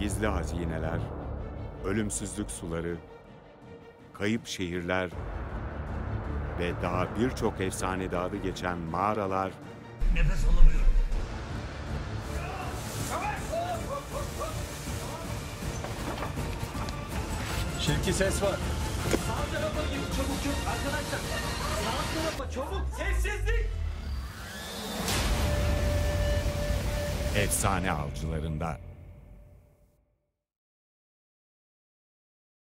gizli hazineler, ölümsüzlük suları, kayıp şehirler ve daha birçok efsane adı geçen mağaralar... Nefes alamıyorum. Çirkin ses var. Sağ tarafa gir, çabuk çabuk arkadaşlar. Sağ tarafa çabuk, sessizlik. Efsane Avcıları'nda.